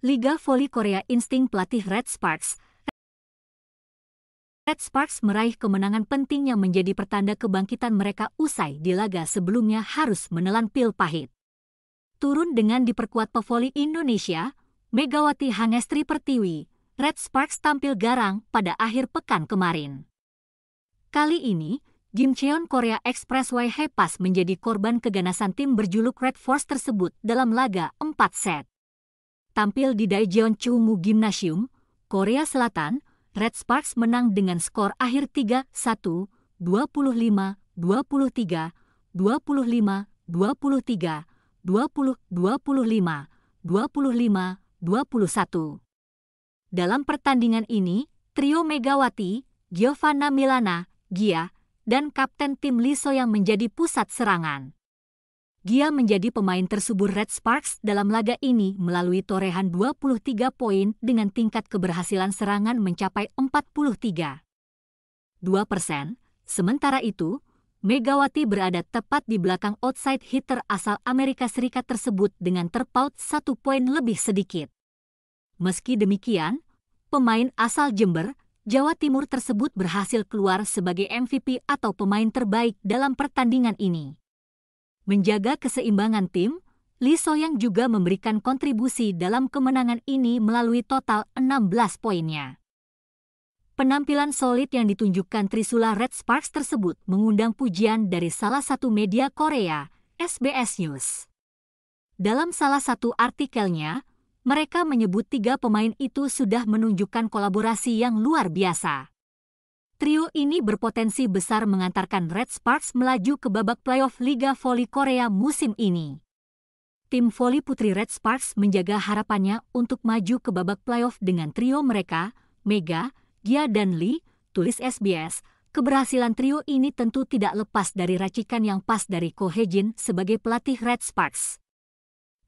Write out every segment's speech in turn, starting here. Liga Voli Korea insting pelatih Red Sparks. Red Sparks meraih kemenangan penting yang menjadi pertanda kebangkitan mereka usai di laga sebelumnya harus menelan pil pahit. Turun dengan diperkuat pevoli Indonesia, Megawati Hangestri Pertiwi, Red Sparks tampil garang pada akhir pekan kemarin. Kali ini, Gimcheon Korea Expressway hepas menjadi korban keganasan tim berjuluk Red Force tersebut dalam laga 4 set. Tampil di Daejeon Chungmu Gymnasium, Korea Selatan, Red Sparks menang dengan skor akhir 3-1, 25, 23, 25, 23, 20, 25, 25, 21. Dalam pertandingan ini, trio Megawati, Giovanna Milana, Gia, dan kapten tim Lee So-young menjadi pusat serangan. Gia menjadi pemain tersubur Red Sparks dalam laga ini melalui torehan 23 poin dengan tingkat keberhasilan serangan mencapai 43,2%. Sementara itu, Megawati berada tepat di belakang outside hitter asal Amerika Serikat tersebut dengan terpaut 1 poin lebih sedikit. Meski demikian, pemain asal Jember, Jawa Timur tersebut berhasil keluar sebagai MVP atau pemain terbaik dalam pertandingan ini. Menjaga keseimbangan tim, Lee So-young juga memberikan kontribusi dalam kemenangan ini melalui total 16 poinnya. Penampilan solid yang ditunjukkan Trisula Red Sparks tersebut mengundang pujian dari salah satu media Korea, SBS News. Dalam salah satu artikelnya, mereka menyebut 3 pemain itu sudah menunjukkan kolaborasi yang luar biasa. Trio ini berpotensi besar mengantarkan Red Sparks melaju ke babak playoff Liga Voli Korea musim ini. Tim voli putri Red Sparks menjaga harapannya untuk maju ke babak playoff dengan trio mereka, Mega, Gia dan Lee, tulis SBS. Keberhasilan trio ini tentu tidak lepas dari racikan yang pas dari Ko Hyejin sebagai pelatih Red Sparks.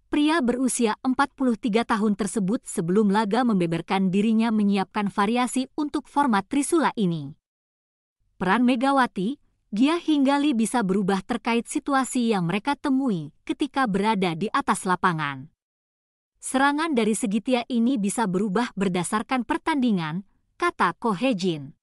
Pria berusia 43 tahun tersebut sebelum laga membeberkan dirinya menyiapkan variasi untuk format Trisula ini. Peran Megawati, Gia hingga Lee bisa berubah terkait situasi yang mereka temui ketika berada di atas lapangan. Serangan dari segitiga ini bisa berubah berdasarkan pertandingan, kata Ko Hyejin.